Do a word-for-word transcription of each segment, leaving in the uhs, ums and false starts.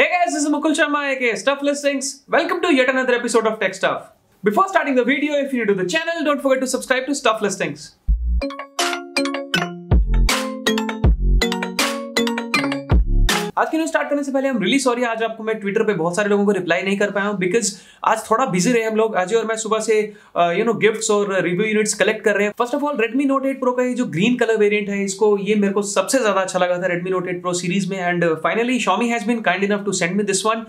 Hey guys, this is Mukul Sharma aka Stuff Listings. Welcome to yet another episode of Tech Stuff. Before starting the video, if you're new to the channel, don't forget to subscribe to Stuff Listings. आज के news start करने से पहले हम really sorry, आज आपको मैं Twitter पे बहुत सारे लोगों को रिप्लाई नहीं कर पाया हूँ बिकॉज आज थोड़ा बिजी रहे हम लोग। अजय और मैं सुबह से यू नो गिफ्ट्स और रिव्यू यूनिट्स कलेक्ट कर रहे हैं। First of all Redmi note eight pro का ये जो ग्रीन कलर वेरिएंट है, इसको ये मेरे को सबसे ज्यादा अच्छा लगा था Redmi note eight pro series में। And finally Xiaomi has been kind enough to send me this one.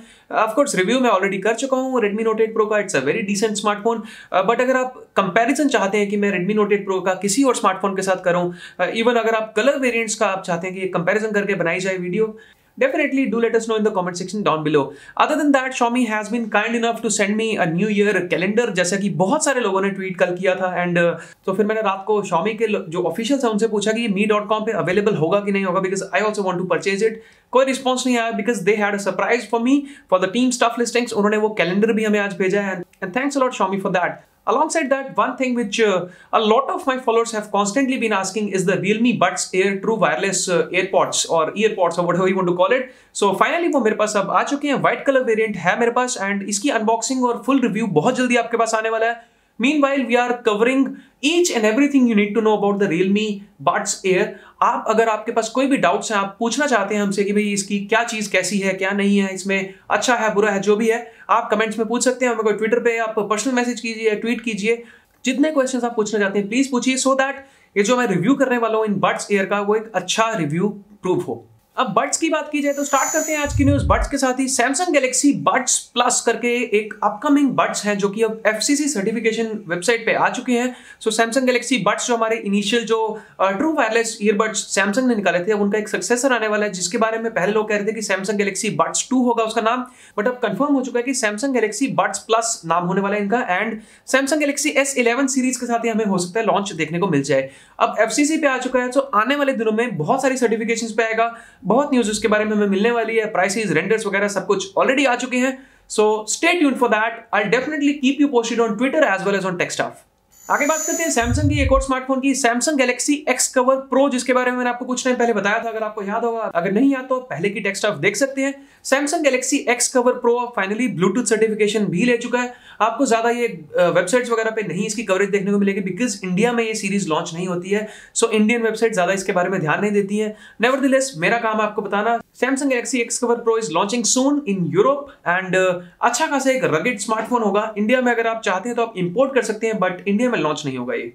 Of course review मैं ऑलरेडी कर चुका हूँ रेडमी नोट एट प्रो का, it's a very decent smartphone. But अगर आप कंपेरिजन चाहते हैं कि मैं रेडमी नोट एट प्रो का किसी और स्मार्टफोन के साथ करूँ, इवन अगर आप कलर वेरियंट्स का आप चाहते हैं कि कंपेरिजन करके बनाई जाए video, definitely do let us know in the comment section down below. Other than that, Xiaomi has been kind enough to send me a new year calendar, जैसा कि बहुत सारे लोगों ने ट्वीट कल किया था। एंड तो फिर मैंने रात को Xiaomi के जो ऑफिशियल से उनसे पूछा कि मी डॉट कॉम पर अवेलेबल होगा कि नहीं होगा because I also want to purchase it. कोई रिस्पॉन्स नहीं आया because they had a surprise for me for the team stuff listings. उन्होंने वो कैलेंडर भी हमें आज भेजा है and thanks a lot Xiaomi for that. Alongside that, one thing which uh, a lot of my followers have constantly been asking is the Realme Buds Air True Wireless uh, AirPods or EarPods or whatever you want to call it. So finally वो मेरे पास अब आ चुके हैं, white color variant है मेरे पास and इसकी unboxing और full review बहुत जल्दी आपके पास आने वाला है। Meanwhile, we are covering each and everything you need to know about the Realme Buds Air. आप अगर आपके पास कोई भी डाउट्स हैं, आप पूछना चाहते हैं हमसे कि भाई इसकी क्या चीज़ कैसी है, क्या नहीं है, इसमें अच्छा है बुरा है जो भी है, आप कमेंट्स में पूछ सकते हैं हमें। कोई ट्विटर पे आप पर्सनल मैसेज कीजिए, ट्वीट कीजिए, जितने क्वेश्चंस आप पूछना चाहते हैं प्लीज़ पूछिए सो दैट ये जो मैं रिव्यू करने वाला हूँ इन बड्स एयर का वो एक अच्छा रिव्यू प्रूव हो। अब बड्स की बात की जाए तो स्टार्ट करते हैं आज की न्यूज बड्स के साथ ही। सैमसंग गैलेक्सी बड्स प्लस करके एक अपकमिंग बड्स है जो कि अब एफसीसी सर्टिफिकेशन वेबसाइट पे आ चुके हैं। सो सैमसंग गैलेक्सी बड्स जो हमारे इनिशियल जो ट्रू वायरलेस ईयरबड्स सैमसंग ने निकाले थे, अब उनका एक सक्सेसर आने वाला है जिसके बारे में पहले लोग कह रहे थे कि सैमसंग गैलेक्सी बड्स टू होगा उसका नाम, बट अब कंफर्म हो चुका है कि सैमसंग गैलेक्सी बड्स प्लस नाम होने वाला है इनका। And Samsung Galaxy S eleven series के साथ ही हमें हो सकता है लॉन्च देखने को मिल जाए। अब एफसीसी पे आ चुका है, सो आने वाले दिनों में बहुत सारी सर्टिफिकेशन पे आएगा, बहुत न्यूज उसके बारे में हमें मिलने वाली है, प्राइसेस, रेंडर्स वगैरह सब कुछ ऑलरेडी आ चुके हैं। So stay tuned for that. I will definitely keep you posted on Twitter as well as on tech stuff. आगे बात करते हैं सैमसंग की एक और स्मार्टफोन की, सैमसंग गैलेक्सी एक्सकवर प्रो, जिसके बारे में मैंने आपको कुछ टाइम पहले बताया था, अगर आपको याद होगा। अगर नहीं याद तो पहले की टेक स्टफ देख सकते हैं। Samsung Galaxy XCover Pro finally Bluetooth certification भी ले चुका है। आपको ज्यादा ये वेबसाइट्स वगैरह पे नहीं इसकी कवरेज देखने को मिलेगी बिकॉज इंडिया में ये सीरीज लॉन्च नहीं होती है, सो इंडियन वेबसाइट ज्यादा इसके बारे में ध्यान नहीं देती है। नेवरदिलेस मेरा काम आपको बताना। Samsung Galaxy XCover Pro is launching soon in Europe and अच्छा खासा एक रगेड स्मार्टफोन होगा। इंडिया में अगर आप चाहते हैं तो आप इंपोर्ट कर सकते हैं, बट इंडिया में लॉन्च नहीं होगा ये।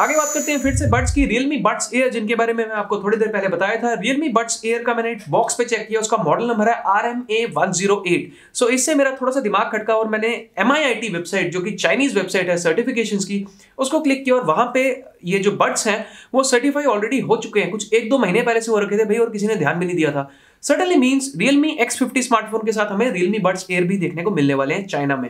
आगे बात करते हैं फिर से बड्स की, Realme Buds Air, जिनके बारे में मैं आपको थोड़ी देर पहले बताया था। Realme Buds Air का मैंने बॉक्स पे चेक किया, उसका मॉडल नंबर है R M A one zero eight. So इससे मेरा थोड़ा सा दिमाग खटका और मैंने M I I T website जो कि चाइनीज वेबसाइट है सर्टिफिकेशंस की, उसको क्लिक किया और वहां पे ये जो बड्स हैं वो सर्टिफाई ऑलरेडी हो चुके हैं, कुछ एक दो महीने पहले से हो रखे थे भाई और किसी ने ध्यान भी नहीं दिया था। Suddenly means Realme X fifty smartphone के साथ हमें Realme Buds Air भी देखने को मिलने वाले हैं चाइना में।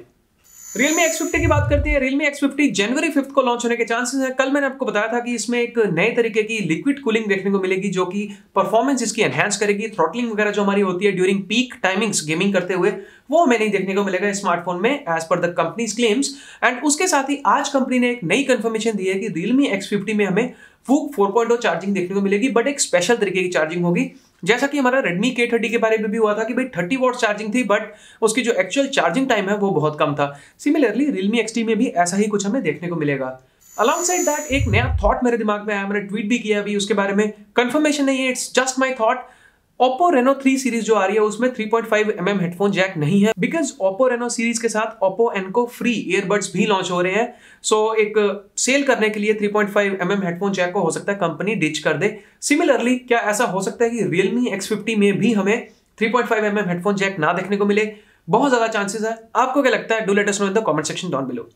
Realme एक्स फिफ्टी की बात करते हैं। Realme एक्स फिफ्टी जनवरी फिफ्थ को लॉन्च होने के चांसेस हैं। कल मैंने आपको बताया था कि इसमें एक नए तरीके की लिक्विड कूलिंग देखने को मिलेगी जो कि परफॉर्मेंस इसकी एनहांस करेगी। थ्रॉटलिंग वगैरह जो हमारी होती है ड्यूरिंग पीक टाइमिंग्स गेमिंग करते हुए, वो हमें नहीं देखने को मिलेगा स्मार्टफोन में as per the companies claims. And उसके साथ ही आज कंपनी ने एक नई कंफर्मेशन दी है कि Realme एक्स फिफ्टी में हमें फोर पॉइंट ज़ीरो चार्जिंग देखने को मिलेगी, बट एक स्पेशल तरीके की चार्जिंग होगी, जैसा कि हमारा Redmi के थर्टी के बारे में भी हुआ था कि भाई थर्टी वॉट चार्जिंग थी बट उसकी जो एक्चुअल चार्जिंग टाइम है वो बहुत कम था। सिमिलरली Realme एक्स टी में भी ऐसा ही कुछ हमें देखने को मिलेगा। अलॉन्गसाइड दैट एक नया थॉट मेरे दिमाग में आया, मैंने ट्वीट भी किया अभी उसके बारे में, कंफर्मेशन नहीं है, it's just my thought. Oppo Reno three series जो आ रही है उसमें three point five M M headphone jack नहीं है बिकॉज Oppo Reno सीरीज के साथ Oppo Enco फ्री ईयरबड्स भी लॉन्च हो रहे हैं। सो so, एक सेल करने के लिए three point five M M headphone jack को हो सकता है कंपनी डिच कर दे। सिमिलरली क्या ऐसा हो सकता है कि Realme एक्स फिफ्टी में भी हमें three point five M M headphone jack ना देखने को मिले? बहुत ज्यादा चांसेस है। आपको क्या लगता है? Do let us know in the comment section down below.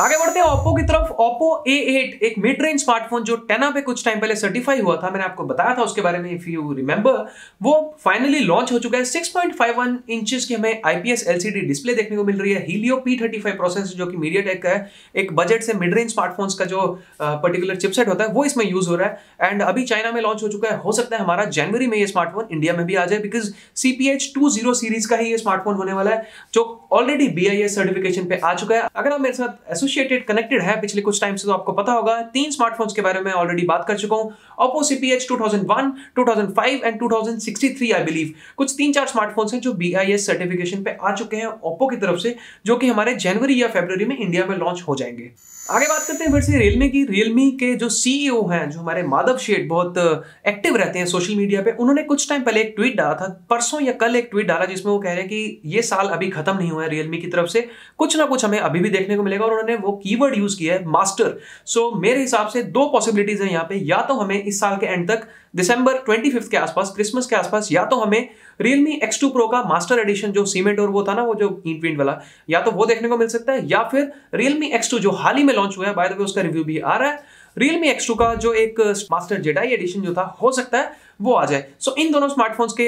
आगे बढ़ते हैं ओप्पो की तरफ। ओप्पो ए एट एक मिड रेंज स्मार्टफोन जो टेना पे कुछ टाइम पहले सर्टिफाई हुआ था, मैंने आपको बताया था उसके बारे में इफ यू रिमेंबर, वो फाइनली लॉन्च हो चुका है। Six point five one inches की हमें आईपीएस एलसीडी डिस्प्ले देखने को मिल रही है। Helio P thirty five processor जो कि मीडियाटेक का है, एक बजट से मिड रेंज स्मार्टफोन्स का जो पर्टिकुलर चिपसेट होता है वो इसमें यूज हो रहा है। एंड अभी चाइना में लॉन्च हो चुका है, हो सकता है हमारा जनवरी में ये स्मार्टफोन इंडिया में भी आ जाए because C P H two zero series का ही ये स्मार्टफोन होने वाला है जो already B I S certification पे आ चुका है। अगर आप मेरे साथ एसोसिएटेड कनेक्टेड है। पिछले कुछ टाइम से तो आपको पता होगा तीन स्मार्टफोन्स के बारे में ऑलरेडी बात कर चुका हूँ, Oppo C P H two thousand one, two thousand five and two thousand sixty-three I believe. कुछ तीन चार स्मार्टफोन्स हैं जो B I S सर्टिफिकेशन पे आ चुके हैं Oppo की तरफ से, जो कि हमारे जनवरी या फरवरी में इंडिया में लॉन्च हो जाएंगे। आगे बात करते हैं फिर से रियलमी की। रियलमी के जो सीईओ हैं, जो हमारे माधव शेठ, बहुत एक्टिव रहते हैं सोशल मीडिया पे, उन्होंने कुछ टाइम पहले एक ट्वीट डाला था, परसों या कल एक ट्वीट डाला, जिसमें वो कह रहे हैं कि ये साल अभी खत्म नहीं हुआ है, रियलमी की तरफ से कुछ ना कुछ हमें अभी भी देखने को मिलेगा। और उन्होंने वो कीवर्ड यूज किया है मास्टर। सो मेरे हिसाब से दो पॉसिबिलिटीज है यहाँ पे, या तो हमें इस साल के एंड तक दिसंबर पच्चीस के आसपास, क्रिसमस के आसपास, या तो हमें Realme X टू Pro का मास्टर एडिशन जो सीमेंट और वो था ना, वो जो ईंट विंट वाला, या तो वो देखने को मिल सकता है, या फिर Realme X टू जो हाल ही में लॉन्च हुआ है, बाय द वे उसका रिव्यू भी आ रहा है, Realme X टू का जो एक मास्टर जेडाई एडिशन जो था, हो सकता है वो आ जाए। सो so, इन दोनों स्मार्टफोन्स के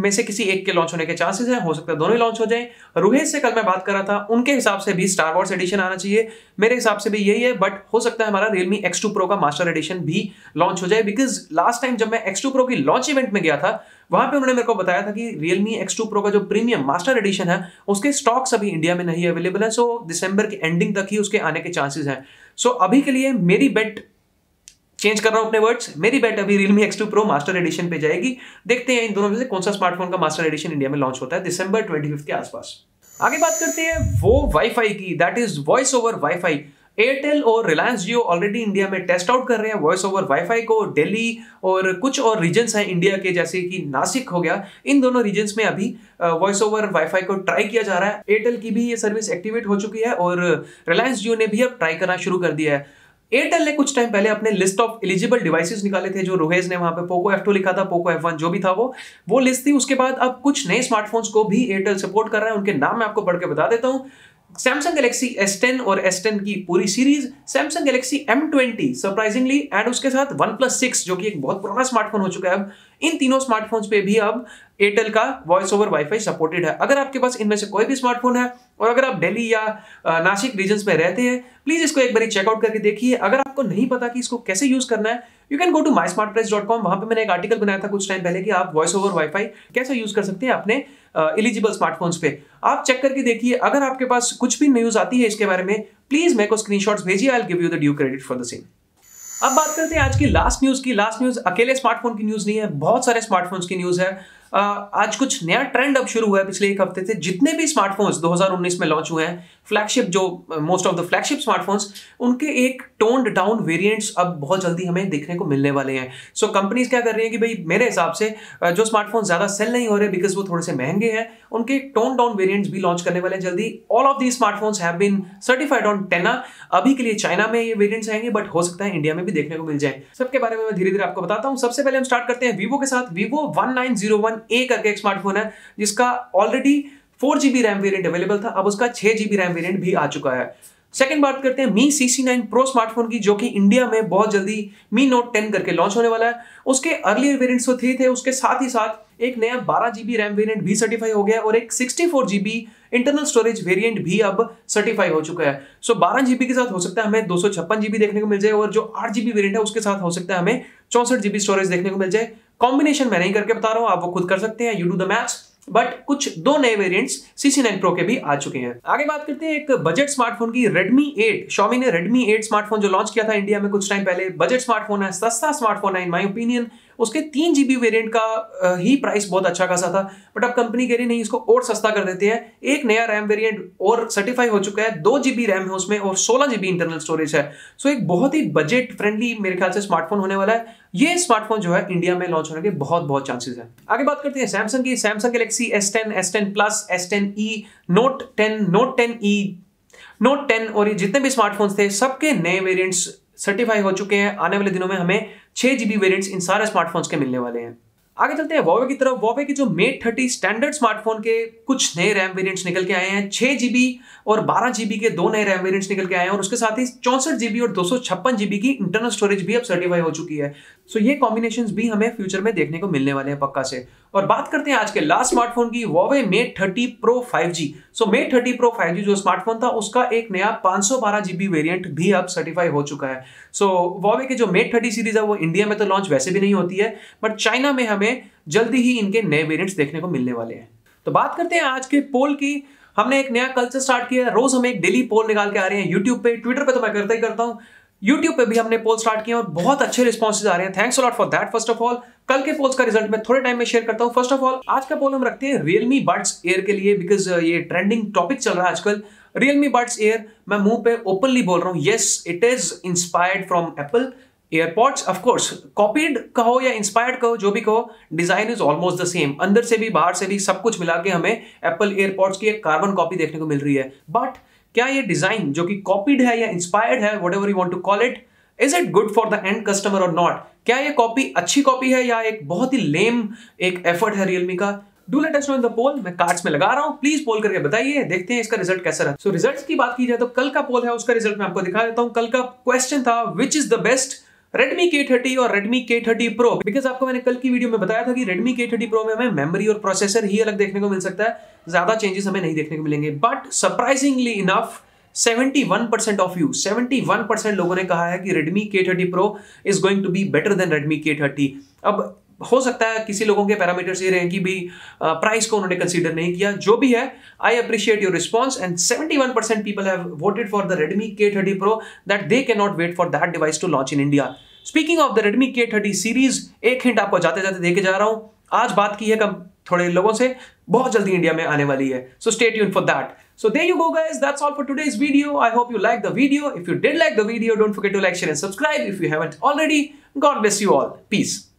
में से किसी एक के लॉन्च होने के चांसेस हैं, हो सकता है दोनों ही लॉन्च हो जाएं। रोहित से कल मैं बात कर रहा था, उनके हिसाब से भी स्टार वॉर्स एडिशन आना चाहिए, मेरे हिसाब से भी यही है, बट हो सकता है हमारा Realme X टू Pro का मास्टर एडिशन भी लॉन्च हो जाए, बिकॉज लास्ट टाइम जब मैं X टू Pro की लॉन्च इवेंट में गया था, वहां पे उन्होंने मेरे को बताया था कि Realme X टू Pro का जो प्रीमियम मास्टर एडिशन है, उसके स्टॉक्स अभी इंडिया में नहीं अवेलेबल है। सो दिसंबर के एंडिंग तक ही उसके आने के चांसेस हैं। सो अभी के लिए मेरी बेट, चेंज कर रहा हूं अपने वर्ड्स, मेरी बेट अभी Realme X two Pro master edition पे जाएगी। देखते हैं इन दोनों में से कौन सा स्मार्टफोन का मास्टर एडिशन इंडिया में लॉन्च होता है दिसंबर पच्चीस के आसपास। आगे बात करते हैं वो वाईफाई की, that is voice over wifi. Airtel और रिलायंस जियो ऑलरेडी इंडिया में टेस्ट आउट कर रहे हैं वॉइस ओवर वाईफाई को। दिल्ली और कुछ और रीजन्स हैं इंडिया के, जैसे कि नासिक हो गया, इन दोनों रीजन्स में अभी वॉइस ओवर वाईफाई को ट्राई किया जा रहा है। एयरटेल की भी ये सर्विस एक्टिवेट हो चुकी है और रिलायंस जियो ने भी अब ट्राई करना शुरू कर दिया है। एयरटेल ने कुछ टाइम पहले अपने लिस्ट ऑफ एलिजिबल डिवाइसेस निकाले थे, जो रोहेज ने वहां पे पोको एफ टू लिखा था, पोको एफ वन जो भी था वो वो लिस्ट थी। उसके बाद अब कुछ नए स्मार्टफोन्स को भी एयरटेल सपोर्ट कर रहा है, उनके नाम मैं आपको पढ़ के बता देता हूँ। Samsung Galaxy S टेन और S टेन की पूरी series, Samsung Galaxy M twenty surprisingly, and उसके साथ OnePlus सिक्स जो कि एक बहुत पुराना स्मार्टफोन हो चुका है अब, इन तीनों स्मार्टफोन्स पे भी अब एयरटेल का वॉइस ओवर वाईफाई सपोर्टेड है। अगर आपके पास इनमें से कोई भी स्मार्टफोन है और अगर आप दिल्ली या नासिक रीजन्स में रहते हैं, प्लीज इसको एक बार चेकआउट करके देखिए। अगर आपको नहीं पता कि इसको कैसे यूज करना है, you can go to my smart press dot com, वहाँ पर मैंने एक आर्टिकल बनाया था कुछ टाइम पहले कि आप वॉइस ओवर वाईफाई कैसे यूज कर सकते हैं अपने एलिजिबल स्मार्टफोन्स पे। आप चेक करके देखिए, अगर आपके पास कुछ भी न्यूज आती है इसके बारे में, प्लीज मेरे को स्क्रीनशॉट्स भेजिए, I will give you the due credit for the same. अब बात करते हैं आज की लास्ट न्यूज की। लास्ट न्यूज अकेले स्मार्टफोन की न्यूज नहीं है, बहुत सारे स्मार्टफोन्स की न्यूज है। Uh, आज कुछ नया ट्रेंड अब शुरू हुआ है पिछले एक हफ्ते से। जितने भी स्मार्टफोन्स दो हज़ार उन्नीस में लॉन्च हुए हैं, फ्लैगशिप जो most of the flagship smartphones, उनके एक टोन्ड डाउन वेरिएंट्स अब बहुत जल्दी हमें देखने को मिलने वाले हैं। सो so, कंपनीज क्या कर रही हैं कि भाई मेरे हिसाब से जो स्मार्टफोन ज़्यादा सेल नहीं हो रहे बिकॉज वो थोड़े से महंगे हैं, उनके टोन डाउन वेरियंट्स भी लॉन्च करने वाले हैं जल्दी। All of the smartphones have been certified on TENAA. अभी के लिए चाइना में ये वेरियंट्स आएंगे, बट हो सकता है इंडिया में भी देखने को मिल जाए। सबके बारे में मैं धीरे धीरे आपको बताता हूँ। सबसे पहले हम स्टार्ट करते हैं वीवो के साथ। Vivo one nine zero one A करके एक स्मार्टफोन है जिसका already four GB RAM variant available था, अब उसका छह जीबी रैम वेरिएंट भी आ चुका है। सेकंड बात करते हैं Mi C C nine pro smartphone की, जो कि इंडिया में बहुत जल्दी मी नोट टेन करके लॉन्च होने वाला है। उसके अर्लियर वेरिएंट्स तो थे थे उसके साथ ही साथ एक नया बारह जीबी रैम वेरिएंट भी सर्टिफाई हो गया और एक sixty four GB internal storage variant भी अब सर्टिफाई हो चुका है। सो बारह जीबी के साथ हो सकता है हमें दो सौ छप्पन जीबी देखने को मिल जाए, और जो आठ जीबी वेरिएंट है उसके साथ हो सकता है हमें चौसठ जीबी स्टोरेज देखने को मिल जाए। कॉम्बिनेशन मैं नहीं करके बता रहा हूं, आप वो खुद कर सकते हैं, you do the maths. But कुछ दो नए variants C C nine Pro के भी आ चुके हैं। आगे बात करते हैं एक बजट स्मार्टफोन की, Redmi एट। Xiaomi ने Redmi एट स्मार्टफोन जो लॉन्च किया था इंडिया में कुछ टाइम पहले, बजट स्मार्टफोन है, सस्ता स्मार्टफोन है इन माय ओपिनियन। उसके तीन जीबी वेरिएंट का ही प्राइस बहुत अच्छा खासा था, बट अब कंपनी कह रही नहीं, इसको और सस्ता कर देते हैं। एक नया रैम वेरिएंट और सर्टिफाई हो चुका है, दो जीबी रैम है उसमें और सोलह जीबी इंटरनल स्टोरेज है। सो एक बहुत ही बजट फ्रेंडली मेरे ख्याल से स्मार्टफोन होने वाला है। ये स्मार्टफोन जो है इंडिया में लॉन्च होने के बहुत बहुत चांसेस हैं। आगे बात करते हैं सैमसंग की। Samsung Galaxy S ten, S ten plus, S ten E, Note ten, Note ten E, Note ten और ये जितने भी स्मार्टफोन्स थे सबके नए वेरिएंट्स सर्टिफाई हो चुके हैं। आने वाले दिनों में हमें छह जीबी वेरिएंट्स इन सारे स्मार्टफोन्स के मिलने वाले हैं। आगे चलते हैं Huawei की तरफ। Huawei के जो मेट थर्टी स्टैंडर्ड स्मार्टफोन के कुछ नए रैम वेरिएंट्स निकल के आए हैं, छह जीबी और बारह जीबी के दो नए रैम वेरिएंट्स निकल के आए हैं, और उसके साथ ही चौसठ जीबी और दो सौ छप्पन जीबी की इंटरनल स्टोरेज भी अब सर्टिफाई हो चुकी है। सो ये कॉम्बिनेशंस भी हमें फ्यूचर में देखने को मिलने वाले हैं पक्का से। और बात करते हैं आज के लास्ट स्मार्टफोन की, Huawei Mate thirty pro five G. So Mate thirty pro five G जो स्मार्टफोन था उसका एक नया पाँच सौ बारह जीबी वेरिएंट भी अब सर्टिफाई हो चुका है। सो so, Huawei के जो मेट थर्टी सीरीज है वो इंडिया में तो लॉन्च वैसे भी नहीं होती है, बट चाइना में हमें जल्दी ही इनके नए वेरिएंट्स देखने को मिलने वाले हैं। तो बात करते हैं आज के पोल की। हमने एक नया कल्चर स्टार्ट किया है, रोज हम एक डेली पोल निकाल के आ रहे हैं यूट्यूब पे, ट्विटर पे तो मैं करता ही करता हूँ, यूट्यूब पे भी हमने पोल स्टार्ट किया और बहुत अच्छे रिस्पॉन्सेज आ रहे हैं। Thanks a lot for that. First of all कल के पोल्स का रिजल्ट मैं थोड़े टाइम में शेयर करता हूँ। फर्स्ट ऑफ ऑल आज का पोल हम रखते हैं Realme Buds Air के लिए, बिकॉज ये ट्रेंडिंग टॉपिक चल रहा है आजकल। Realme Buds Air मैं मुंह पे ओपनली बोल रहा हूँ, yes it is inspired from Apple AirPods, of course copied कहो या इंस्पायर्ड कहो, जो भी कहो, design is almost the same, अंदर से भी बाहर से भी सब कुछ मिला के हमें एप्पल एयरपॉड्स की एक कार्बन कॉपी देखने को मिल रही है। बट क्या ये डिजाइन जो कि कॉपीड है या इंस्पायर्ड है, whatever you want to call it, is it good for the end customer और नॉट? क्या ये कॉपी अच्छी कॉपी है या एक बहुत ही लेम एक एफर्ट है रियलमी का? Do let us know in the poll, मैं कार्ड्स में लगा रहा हूं, प्लीज पोल करके बताइए, देखते हैं इसका रिजल्ट कैसा रहा। सो रिजल्ट्स की बात की जाए तो कल का पोल है, उसका रिजल्ट मैं आपको दिखा देता हूं। कल का क्वेश्चन था which is the best Redmi K thirty और Redmi K thirty Pro, because आपको मैंने कल की वीडियो में बताया था कि Redmi K थर्टी Pro में हमें मेमोरी और प्रोसेसर ही अलग देखने को मिल सकता है, ज्यादा चेंजेस हमें नहीं देखने को मिलेंगे। But surprisingly enough seventy one percent of you seventy one percent लोगों ने कहा है कि Redmi K thirty Pro is going to be better than Redmi K thirty. अब हो सकता है किसी लोगों के पैरामीटर्स ये रहे कि भी प्राइस को उन्होंने कंसीडर नहीं किया, जो भी है I appreciate your response and seventy one percent people have voted for the Redmi K thirty Pro that they can not wait for that device to launch in India. Speaking of the Redmi K thirty series, एक hint आपको जाते जाते देके जा रहा हूं, आज बात की है कम थोड़े लोगों से, बहुत जल्दी इंडिया में आने वाली है, so stay tune for that. So there you go guys, that's all for today's video. I hope you like the video. If you did like the video, don't forget to like share and subscribe if you haven't already. God bless you all, piece.